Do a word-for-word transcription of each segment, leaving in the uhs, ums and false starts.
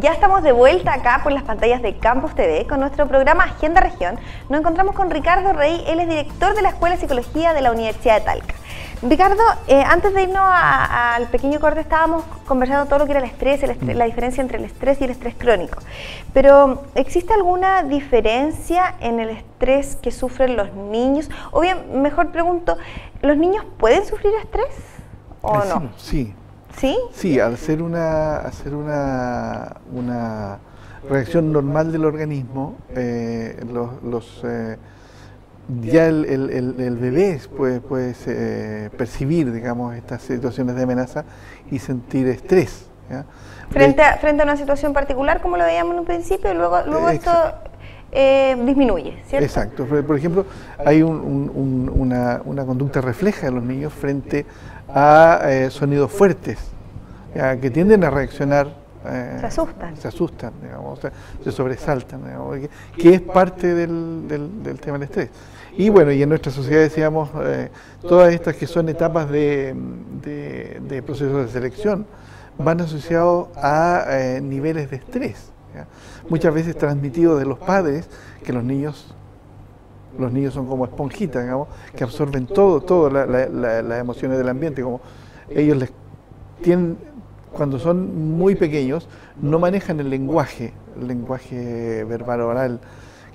Ya estamos de vuelta acá por las pantallas de Campus T V con nuestro programa Agenda Región. Nos encontramos con Ricardo Rey, él es director de la Escuela de Psicología de la Universidad de Talca. Ricardo, eh, antes de irnos al pequeño corte estábamos conversando todo lo que era el estrés, el estrés, la diferencia entre el estrés y el estrés crónico. Pero, ¿existe alguna diferencia en el estrés que sufren los niños? O bien, mejor pregunto, ¿los niños pueden sufrir estrés o sí, no? Sí. ¿Sí? Sí, al ser una, hacer una, una reacción normal del organismo, eh, los... los eh, ya el, el, el, el bebé puede, puede eh, percibir, digamos, estas situaciones de amenaza y sentir estrés, ¿ya? Frente, a, frente a una situación particular, como lo veíamos en un principio, y luego, luego esto eh, disminuye, ¿cierto? Exacto. Por ejemplo, hay un, un, un, una, una conducta refleja de los niños frente a eh, sonidos fuertes, ¿ya? Que tienden a reaccionar. Eh, se asustan. Se asustan, digamos, o sea, se sobresaltan, digamos, que, que es parte del, del, del tema del estrés. Y bueno, y en nuestra sociedad decíamos, eh, todas estas que son etapas de, de, de procesos de selección van asociados a eh, niveles de estrés, ¿ya? Muchas veces transmitidos de los padres, que los niños... los niños son como esponjitas, digamos, que absorben todo, todo la, la, la, las emociones del ambiente, como ellos les tienen... Cuando son muy pequeños, no manejan el lenguaje, el lenguaje verbal oral,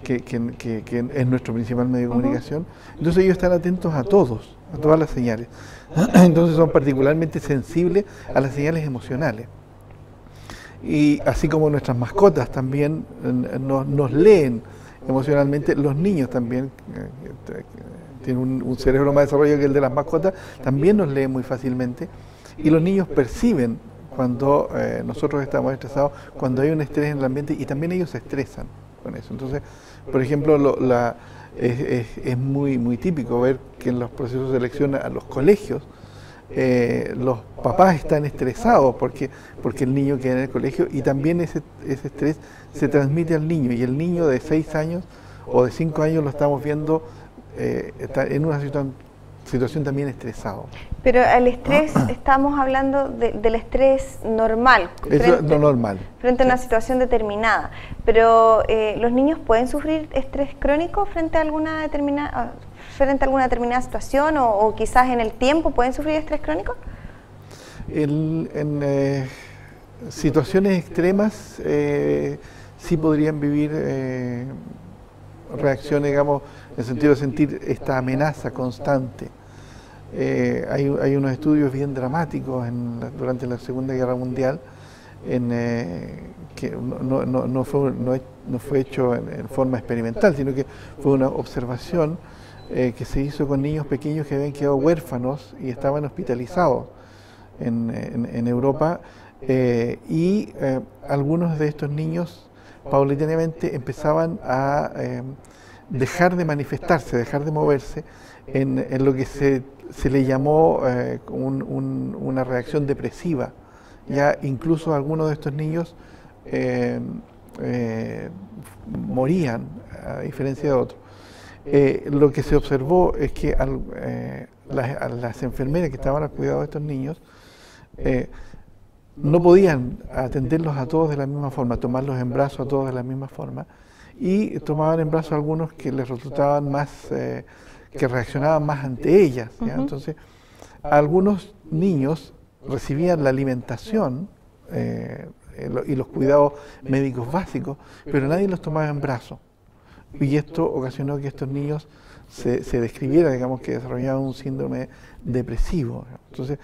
que, que, que, que es nuestro principal medio de comunicación. Entonces ellos están atentos a todos, a todas las señales. Entonces son particularmente sensibles a las señales emocionales. Y así como nuestras mascotas también nos, nos leen emocionalmente, los niños también tienen un, un cerebro más desarrollado que el de las mascotas, también nos leen muy fácilmente. Y los niños perciben cuando eh, nosotros estamos estresados, cuando hay un estrés en el ambiente, y también ellos se estresan con eso. Entonces, por ejemplo, lo, la, es, es, es muy, muy típico ver que en los procesos de selección a los colegios, eh, los papás están estresados porque, porque el niño queda en el colegio, y también ese, ese estrés se transmite al niño, y el niño de seis años o de cinco años lo estamos viendo eh, está en una situación situación también estresado. Pero el estrés, estamos hablando de, del estrés normal. Frente, no normal. Frente a una situación determinada. Pero, eh, ¿los niños pueden sufrir estrés crónico frente a alguna determinada, frente a alguna determinada situación? O, o quizás en el tiempo, ¿pueden sufrir estrés crónico? El, en eh, situaciones extremas eh, sí podrían vivir... Eh, reacciones, digamos, en el sentido de sentir esta amenaza constante. Eh, hay, hay unos estudios bien dramáticos en la, durante la Segunda Guerra Mundial, en, eh, que no, no, no, fue, no, no fue hecho en, en forma experimental, sino que fue una observación eh, que se hizo con niños pequeños que habían quedado huérfanos y estaban hospitalizados en, en, en Europa, eh, y eh, algunos de estos niños paulatinamente empezaban a eh, dejar de manifestarse, dejar de moverse en, en lo que se, se le llamó eh, un, un, una reacción depresiva. Ya incluso algunos de estos niños eh, eh, morían, a diferencia de otros. Eh, lo que se observó es que al, eh, las, a las enfermeras que estaban al cuidado de estos niños eh, no podían atenderlos a todos de la misma forma, tomarlos en brazos a todos de la misma forma, y tomaban en brazos a algunos que les resultaban más, eh, que reaccionaban más ante ellas, ¿ya? Uh-huh. Entonces, algunos niños recibían la alimentación eh, y los cuidados médicos básicos, pero nadie los tomaba en brazos. Y esto ocasionó que estos niños se, se describiera, digamos, que desarrollaban un síndrome depresivo. Entonces,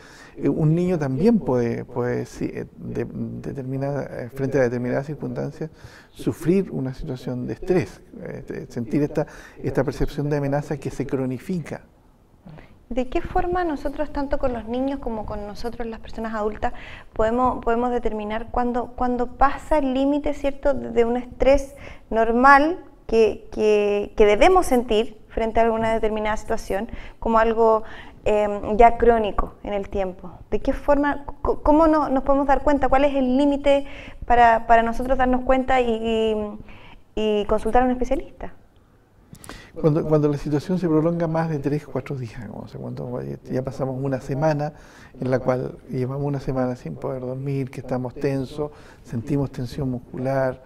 un niño también puede, puede de, determinada, frente a determinadas circunstancias, sufrir una situación de estrés, sentir esta, esta percepción de amenaza que se cronifica. ¿De qué forma nosotros, tanto con los niños como con nosotros las personas adultas, podemos, podemos determinar cuándo, cuándo pasa el límite, ¿cierto?, de un estrés normal Que, que, que debemos sentir frente a alguna determinada situación como algo eh, ya crónico en el tiempo? ¿De qué forma, cómo no, nos podemos dar cuenta? ¿Cuál es el límite para, para nosotros darnos cuenta y, y, y consultar a un especialista? Cuando, cuando la situación se prolonga más de tres, cuatro días, o sea, cuando ya pasamos una semana en la cual llevamos una semana sin poder dormir, que estamos tensos, sentimos tensión muscular,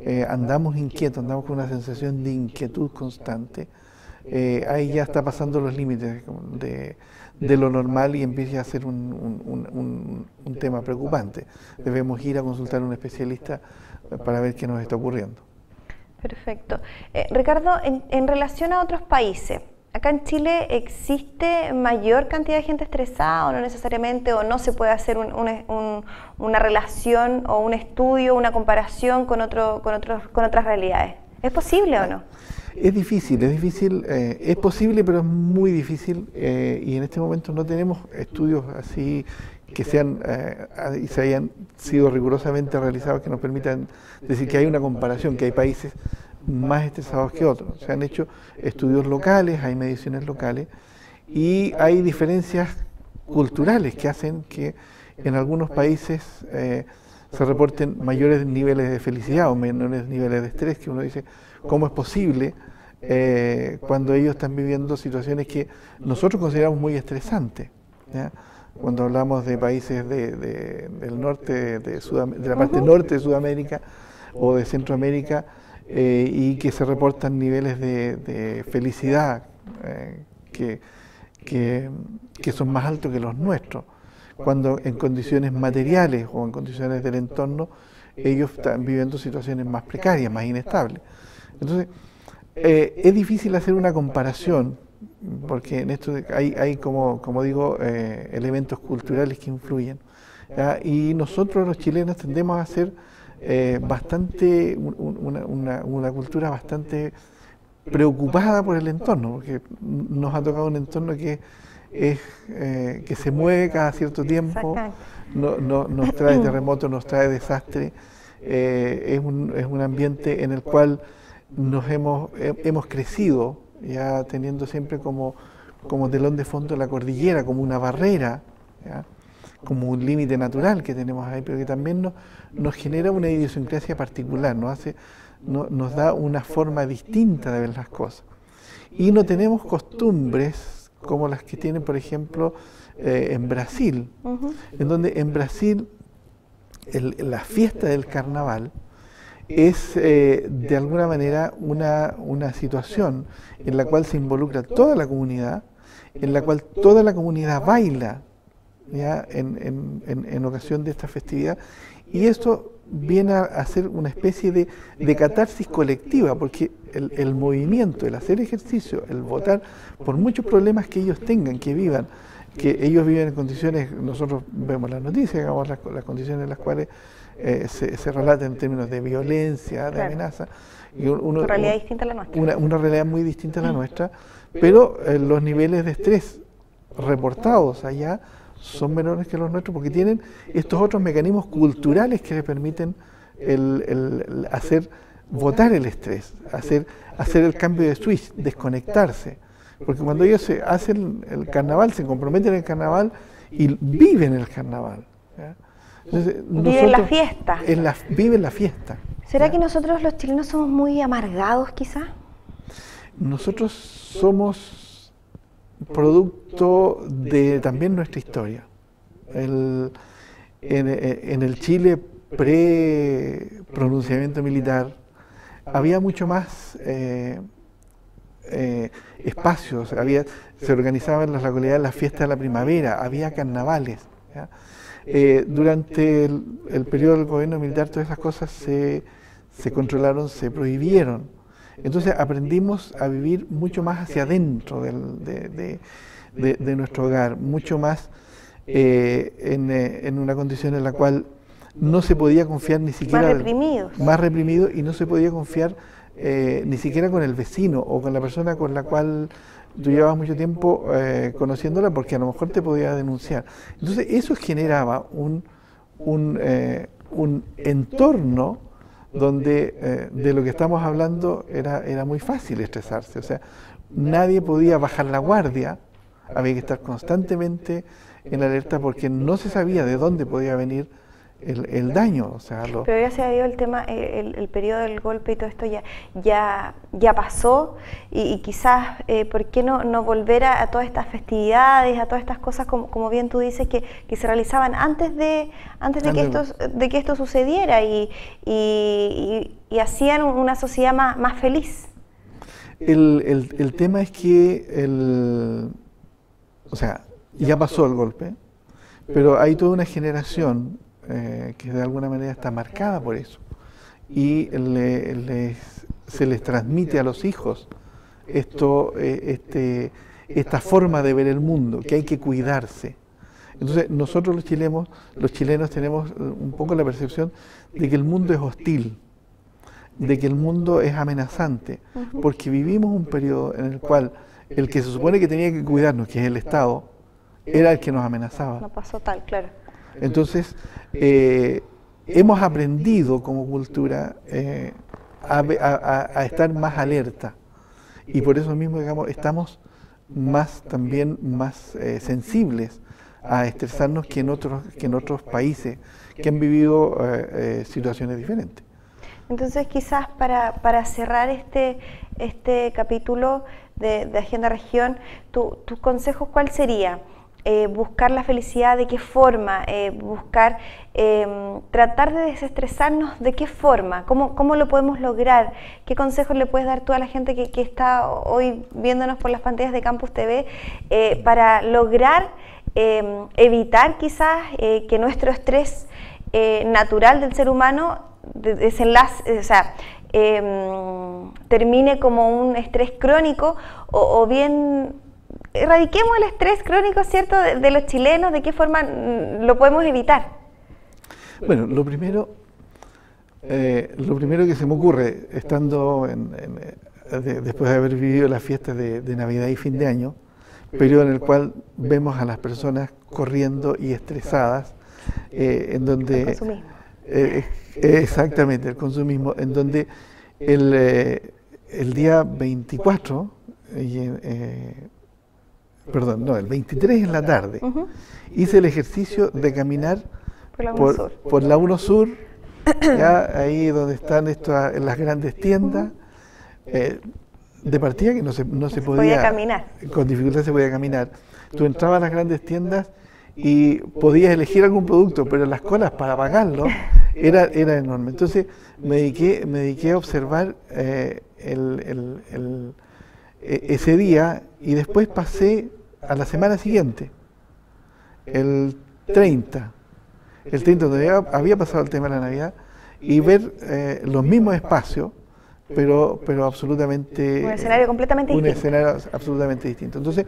eh, andamos inquietos, andamos con una sensación de inquietud constante, eh, ahí ya está pasando los límites de, de lo normal y empieza a ser un, un, un, un tema preocupante. Debemos ir a consultar a un especialista para ver qué nos está ocurriendo. Perfecto. Eh, Ricardo, en, en relación a otros países, ¿acá en Chile existe mayor cantidad de gente estresada o no necesariamente, o no se puede hacer un, un, un, una relación o un estudio, una comparación con, otro, con, otros, con otras realidades? ¿Es posible o no? Es difícil, es difícil, eh, es posible pero es muy difícil, eh, y en este momento no tenemos estudios así que sean eh, y se hayan sido rigurosamente realizados que nos permitan decir que hay una comparación, que hay países más estresados que otros. Se han hecho estudios locales, hay mediciones locales y hay diferencias culturales que hacen que en algunos países eh, se reporten mayores niveles de felicidad o menores niveles de estrés, que uno dice, ¿cómo es posible eh, cuando ellos están viviendo situaciones que nosotros consideramos muy estresantes? ¿Ya? Cuando hablamos de países de, de, del norte, de, Sudam de la parte norte de Sudamérica o de Centroamérica, eh, y que se reportan niveles de, de felicidad eh, que, que, que son más altos que los nuestros, cuando en condiciones materiales o en condiciones del entorno ellos están viviendo situaciones más precarias, más inestables. Entonces, eh, es difícil hacer una comparación, porque en esto hay, hay como, como digo, eh, elementos culturales que influyen, ¿ya? Y nosotros los chilenos tendemos a ser eh, bastante, un, una, una, una cultura bastante preocupada por el entorno, porque nos ha tocado un entorno que, es, eh, que se mueve cada cierto tiempo, no, no, nos trae terremotos, nos trae desastres, eh, es, un, es un ambiente en el cual nos hemos, hemos crecido, ya teniendo siempre como, como telón de fondo la cordillera, como una barrera, ¿ya? Como un límite natural que tenemos ahí, pero que también nos, nos genera una idiosincrasia particular, nos, hace, no, nos da una forma distinta de ver las cosas. Y no tenemos costumbres como las que tienen, por ejemplo, eh, en Brasil, uh-huh. en donde en Brasil el, la fiesta del carnaval es eh, de alguna manera una, una situación en la cual se involucra toda la comunidad, en la cual toda la comunidad baila, ¿ya? En, en, en, en ocasión de esta festividad, y esto viene a, a ser una especie de, de catarsis colectiva, porque el, el movimiento, el hacer ejercicio, el votar, por muchos problemas que ellos tengan, que vivan, que ellos viven en condiciones, nosotros vemos las noticias, digamos, las, las condiciones en las cuales eh, se, se relata en términos de violencia, de claro. amenaza. Y uno, una realidad un, distinta a la nuestra. Una, una realidad muy distinta a la nuestra, pero eh, los niveles de estrés reportados allá son menores que los nuestros porque tienen estos otros mecanismos culturales que les permiten el, el, el hacer votar el estrés, hacer, hacer el cambio de switch, desconectarse. Porque cuando ellos se hacen el carnaval, se comprometen en el carnaval y viven el carnaval. Entonces, viven la fiesta. En la, viven la fiesta. ¿Será ¿ya? que nosotros los chilenos somos muy amargados quizás? Nosotros somos producto de también nuestra historia. El, en, en el Chile pre-pronunciamiento militar había mucho más... Eh, Eh, espacios, había, se organizaban las localidades, las fiestas de la primavera, había carnavales, ¿ya? Eh, durante el, el periodo del gobierno militar todas esas cosas se, se controlaron, se prohibieron, entonces aprendimos a vivir mucho más hacia adentro del, de, de, de, de nuestro hogar, mucho más eh, en, en una condición en la cual no se podía confiar ni siquiera, más reprimidos, más reprimido y no se podía confiar Eh, ni siquiera con el vecino o con la persona con la cual tú llevabas mucho tiempo eh, conociéndola, porque a lo mejor te podía denunciar. Entonces eso generaba un, un, eh, un entorno donde eh, de lo que estamos hablando era, era muy fácil estresarse, o sea, nadie podía bajar la guardia, había que estar constantemente en alerta porque no se sabía de dónde podía venir el, el daño. O sea, lo... Pero ya se ha ido el tema, el, el, el periodo del golpe y todo esto ya, ya, ya pasó, y, y quizás, eh, ¿por qué no, no volver a, a todas estas festividades, a todas estas cosas, como, como bien tú dices, que, que se realizaban antes de, antes de, antes... que, esto, de que esto sucediera y, y, y, y hacían una sociedad más, más feliz? El, el, el tema es que, el, o sea, ya pasó el golpe, pero hay toda una generación eh, que de alguna manera está marcada por eso, y le, les, se les transmite a los hijos esto, eh, este, esta forma de ver el mundo, que hay que cuidarse. Entonces nosotros los chilenos, los chilenos tenemos un poco la percepción de que el mundo es hostil, de que el mundo es amenazante, porque vivimos un periodo en el cual el que se supone que tenía que cuidarnos, que es el Estado, era el que nos amenazaba. No pasó tal, claro. Entonces, eh, hemos aprendido como cultura eh, a, a, a estar más alerta, y por eso mismo, digamos, estamos más también más eh, sensibles a estresarnos que en otros, que en otros países que han vivido eh, eh, situaciones diferentes. Entonces, quizás para, para cerrar este, este capítulo de, de Agenda Región, tu, tus consejos, ¿cuál sería? Eh, buscar la felicidad, ¿de qué forma? Eh, buscar, eh, tratar de desestresarnos, ¿de qué forma? ¿Cómo, cómo lo podemos lograr? ¿Qué consejos le puedes dar tú a la gente que, que está hoy viéndonos por las pantallas de Campus T V eh, para lograr eh, evitar quizás eh, que nuestro estrés eh, natural del ser humano desenlace, o sea, eh, termine como un estrés crónico, o, o bien erradiquemos el estrés crónico, ¿cierto?, de, de los chilenos? ¿De qué forma lo podemos evitar? Bueno, lo primero, eh, lo primero que se me ocurre, estando en, en, de, después de haber vivido las fiestas de, de Navidad y fin de año, periodo en el cual vemos a las personas corriendo y estresadas, eh, en donde... Eh, exactamente, el consumismo, en donde el, eh, el día veinticuatro, eh, eh, perdón, no, el veintitrés en la tarde, uh-huh, hice el ejercicio de caminar por, por la uno sur, ya ahí donde están estas, en las grandes tiendas, eh, de partida que no se, no se podía, podía caminar, con dificultad se podía caminar. Tú entrabas a las grandes tiendas y podías elegir algún producto, pero las colas para pagarlo era, era enorme. Entonces me dediqué, me dediqué a observar eh, el, el, el, ese día, y después pasé a la semana siguiente, el treinta. El treinta todavía había pasado el tema de la Navidad, y ver eh, los mismos espacios, pero, pero absolutamente... Un escenario completamente un distinto. Un escenario absolutamente distinto. Entonces,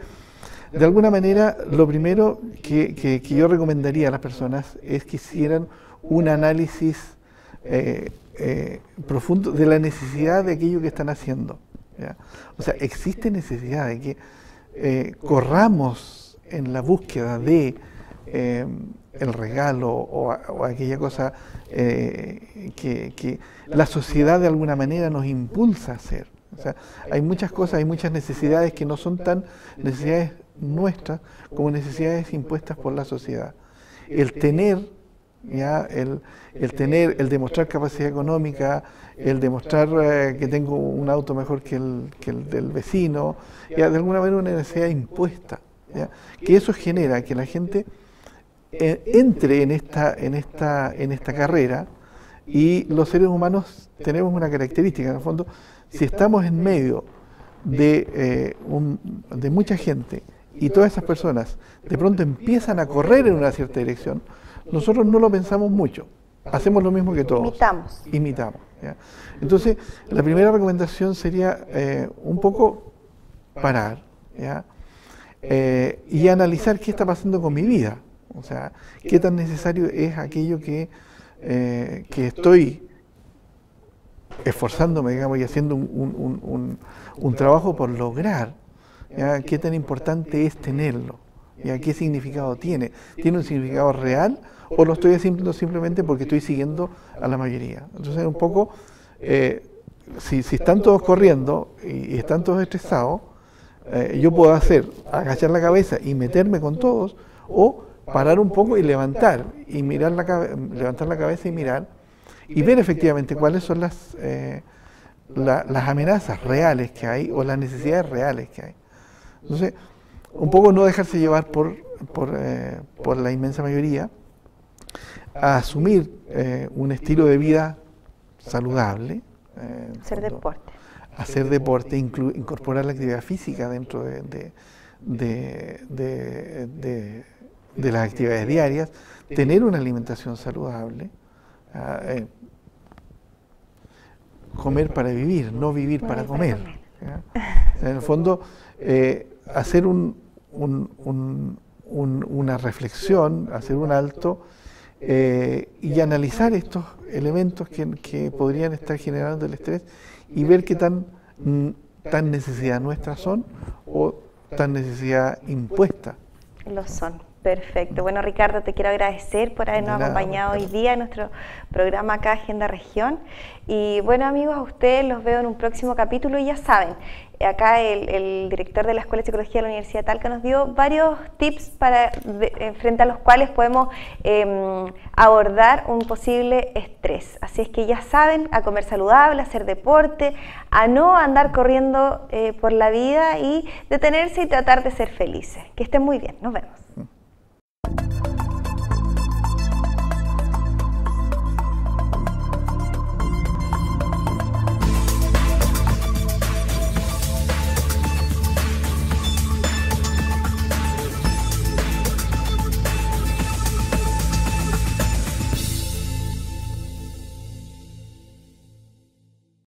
de alguna manera, lo primero que, que, que yo recomendaría a las personas es que hicieran un análisis eh, eh, profundo de la necesidad de aquello que están haciendo, ¿ya? O sea, existe necesidad de que eh, corramos en la búsqueda de eh, el regalo o, o aquella cosa eh, que, que la sociedad de alguna manera nos impulsa a hacer. O sea, hay muchas cosas, hay muchas necesidades que no son tan necesidades nuestras como necesidades impuestas por la sociedad. El tener, ya, el, el tener, el demostrar capacidad económica, el demostrar eh, que tengo un auto mejor que el, que el del vecino, ya, de alguna manera una necesidad impuesta, ya, que eso genera que la gente eh, entre en esta, en esta, en esta carrera. Y los seres humanos tenemos una característica, en el fondo, si estamos en medio de, eh, un, de mucha gente, y todas esas personas de pronto empiezan a correr en una cierta dirección, nosotros no lo pensamos mucho, hacemos lo mismo que todos. Imitamos. Imitamos, ¿ya? Entonces, la primera recomendación sería eh, un poco parar, ¿ya? Eh, y analizar qué está pasando con mi vida, o sea, qué tan necesario es aquello que, eh, que estoy esforzándome, digamos, y haciendo un, un, un, un trabajo por lograr, ¿ya? ¿Qué tan importante es tenerlo? ¿Ya? ¿Qué significado tiene? ¿Tiene un significado real o lo estoy haciendo simplemente porque estoy siguiendo a la mayoría? Entonces, un poco, eh, si, si están todos corriendo y, y están todos estresados, eh, yo puedo hacer, agachar la cabeza y meterme con todos, o parar un poco y levantar, y mirar la cabe levantar la cabeza y mirar, y ver efectivamente cuáles son las, eh, la, las amenazas reales que hay, o las necesidades reales que hay. Entonces, un poco no dejarse llevar por, por, eh, por la inmensa mayoría, a asumir eh, un estilo de vida saludable. Eh, hacer deporte. Hacer deporte, incorporar la actividad física dentro de, de, de, de, de, de las actividades diarias, tener una alimentación saludable, eh, comer para vivir, no vivir para comer. ¿Ya? En el fondo, eh, hacer un, un, un, un, una reflexión, hacer un alto, Eh, y analizar estos elementos que, que podrían estar generando el estrés y ver qué tan, tan necesidad nuestra son o tan necesidad impuesta. Lo son, perfecto. Bueno, Ricardo, te quiero agradecer por habernos acompañado hoy día en nuestro programa acá, Agenda Región. Y bueno, amigos, a ustedes los veo en un próximo capítulo y ya saben, acá el, el director de la Escuela de Psicología de la Universidad de Talca nos dio varios tips para, de, frente a los cuales podemos eh, abordar un posible estrés. Así es que ya saben, a comer saludable, a hacer deporte, a no andar corriendo eh, por la vida y detenerse y tratar de ser felices. Que estén muy bien, nos vemos.